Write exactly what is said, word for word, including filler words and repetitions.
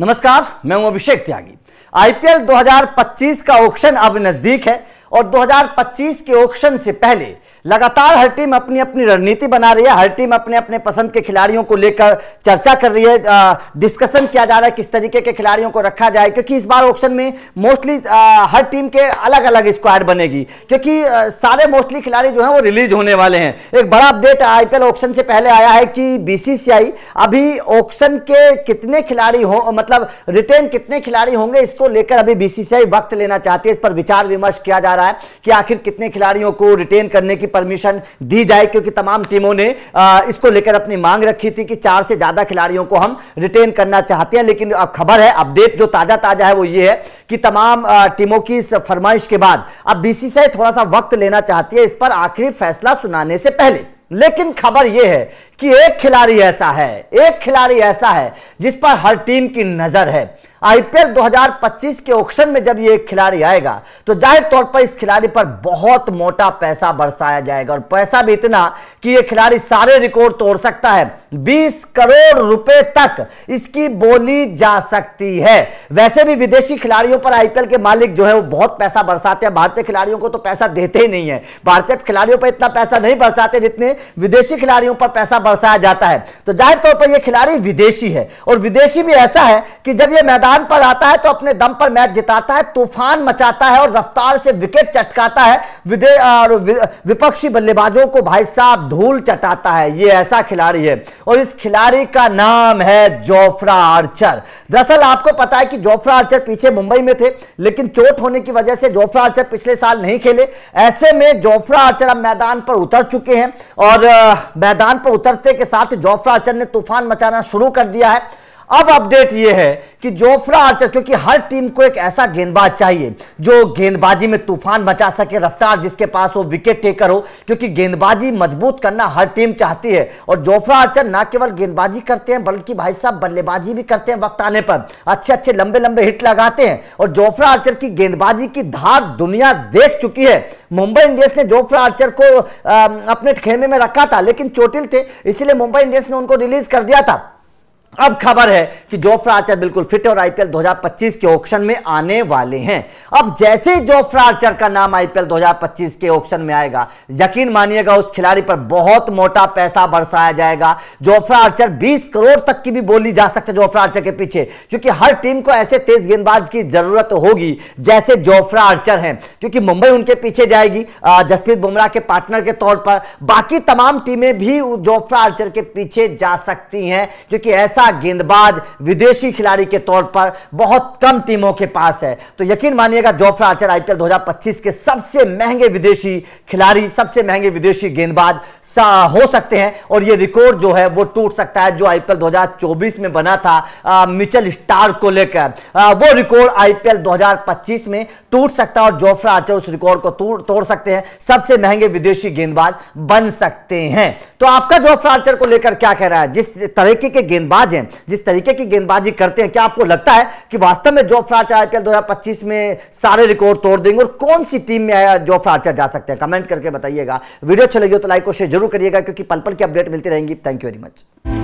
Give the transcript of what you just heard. नमस्कार, मैं हूं अभिषेक त्यागी। आईपीएल दो हज़ार पच्चीस का ऑक्शन अब नजदीक है और दो हज़ार पच्चीस के ऑक्शन से पहले लगातार हर टीम अपनी अपनी रणनीति बना रही है। हर टीम अपने अपने पसंद के खिलाड़ियों को लेकर चर्चा कर रही है, आ, डिस्कशन किया जा रहा है किस तरीके के खिलाड़ियों को रखा जाए, क्योंकि इस बार ऑक्शन में मोस्टली हर टीम के अलग अलग स्क्वाड बनेगी, क्योंकि आ, सारे मोस्टली खिलाड़ी जो हैं वो रिलीज होने वाले हैं। एक बड़ा अपडेट आईपीएल ऑक्शन से पहले आया है कि बीसीसीआई अभी ऑक्शन के कितने खिलाड़ी हो मतलब रिटेन कितने खिलाड़ी होंगे इसको लेकर अभी बीसीसीआई वक्त लेना चाहती है। इस पर विचार विमर्श किया जा रहा है कि आखिर कितने खिलाड़ियों को रिटेन करने की परमिशन दी जाए, क्योंकि तमाम टीमों ने आ, इसको लेकर अपनी मांग रखी थी कि चार से ज्यादा खिलाड़ियों को हम रिटेन करना चाहते हैं। लेकिन अब खबर है, अपडेट जो ताजा ताजा है वो ये है कि तमाम आ, टीमों की इस फरमाइश के बाद अब बीसीसीआई थोड़ा सा वक्त लेना चाहती है इस पर आखिरी फैसला सुनाने से पहले। लेकिन खबर यह है कि एक खिलाड़ी ऐसा है एक खिलाड़ी ऐसा है जिस पर हर टीम की नजर है। आईपीएल दो हज़ार पच्चीस के ऑक्शन में जब ये एक खिलाड़ी आएगा तो जाहिर तौर पर इस खिलाड़ी पर बहुत मोटा पैसा बरसाया जाएगा, और पैसा भी इतना कि ये खिलाड़ी सारे रिकॉर्ड तोड़ सकता है। बीस करोड़ रुपए तक इसकी बोली जा सकती है। वैसे भी विदेशी खिलाड़ियों पर आईपीएल के मालिक जो है वो बहुत पैसा बरसाते हैं, भारतीय खिलाड़ियों को तो पैसा देते ही नहीं है। भारतीय खिलाड़ियों पर इतना पैसा नहीं बरसाते जितने विदेशी खिलाड़ियों पर पैसा बरसाया जाता है। तो जाहिर तौर पर यह खिलाड़ी विदेशी है, और विदेशी भी ऐसा है कि जब यह मैदान पर आता है तो अपने दम पर मैच जिताता है, तूफान मचाता है और रफ्तार से विकेट चटकाता है, विपक्षी बल्लेबाजों को भाई साहब धूल चटाता है। ये ऐसा खिलाड़ी है, और इस खिलाड़ी का नाम है जोफ्रा आर्चर। दरअसल आपको पता है कि जोफ्रा आर्चर पीछे मुंबई में थे, लेकिन चोट होने की वजह से जोफ्रा आर्चर पिछले साल नहीं खेले। ऐसे में जोफ्रा आर्चर अब मैदान पर उतर चुके हैं, और मैदान पर उतरते के साथ जोफ्रा आर्चर ने तूफान मचाना शुरू कर दिया है। अब अपडेट यह है कि जोफ्रा आर्चर, क्योंकि हर टीम को एक ऐसा गेंदबाज चाहिए जो गेंदबाजी में तूफान मचा सके, रफ्तार जिसके पास हो, विकेट टेकर हो, क्योंकि गेंदबाजी मजबूत करना हर टीम चाहती है। और जोफ्रा आर्चर ना केवल गेंदबाजी करते हैं बल्कि भाई साहब बल्लेबाजी भी करते हैं, वक्त आने पर अच्छे अच्छे लंबे लंबे हिट लगाते हैं। और जोफ्रा आर्चर की गेंदबाजी की धार दुनिया देख चुकी है। मुंबई इंडियंस ने जोफ्रा आर्चर को आ, अपने खेमे में रखा था, लेकिन चोटिल थे, इसीलिए मुंबई इंडियंस ने उनको रिलीज कर दिया था। अब खबर है कि जोफ्रा आर्चर बिल्कुल फिट है और आईपीएल दो हज़ार पच्चीस के ऑक्शन में आने वाले हैं। अब जैसे ही जोफ्रा आर्चर का नाम आईपीएल दो हज़ार पच्चीस के ऑक्शन में आएगा, यकीन मानिएगा उस खिलाड़ी पर बहुत मोटा पैसा बरसाया जाएगा। जोफ्रा आर्चर बीस करोड़ तक की भी बोली जा सकती है जोफ्रा आर्चर के पीछे, क्योंकि हर टीम को ऐसे तेज गेंदबाज की जरूरत होगी जैसे जोफ्रा आर्चर है, क्योंकि मुंबई उनके पीछे जाएगी जसप्रीत बुमराह के पार्टनर के तौर पर। बाकी तमाम टीमें भी जोफ्रा आर्चर के पीछे जा सकती हैं, क्योंकि ऐसा गेंदबाज विदेशी खिलाड़ी के तौर पर बहुत कम टीमों के पास है। तो यकीन मानिएगा जोफ्रा आर्चर आईपीएल दो हज़ार पच्चीस के सबसे महंगे विदेशी खिलाड़ी, सबसे महंगे विदेशी गेंदबाज हो सकते हैं, और यह रिकॉर्ड जो है वो टूट सकता है जो आईपीएल दो हज़ार चौबीस में बना था मिचेल स्टार्क को लेकर। वो रिकॉर्ड आईपीएल दो हज़ार पच्चीस में टूट सकता है और जोफ्रा आर्चर उस रिकॉर्ड को तोड़ सकते हैं, सबसे महंगे विदेशी गेंदबाज बन सकते हैं। तो आपका जोफ्रा आर्चर को लेकर क्या कह रहा है, जिस तरीके के गेंदबाज हैं, जिस तरीके की गेंदबाजी करते हैं, क्या आपको लगता है कि वास्तव में जोफ्रा आर्चर आईपीएल दो हज़ार पच्चीस में सारे रिकॉर्ड तोड़ देंगे, और कौन सी टीम में जोफ्रा आर्चर जा सकते हैं? कमेंट करके बताइएगा। वीडियो अच्छी लगी हो तो लाइक और शेयर जरूर करिएगा, क्योंकि पल पल की अपडेट मिलती रहेंगी। Thank you very much.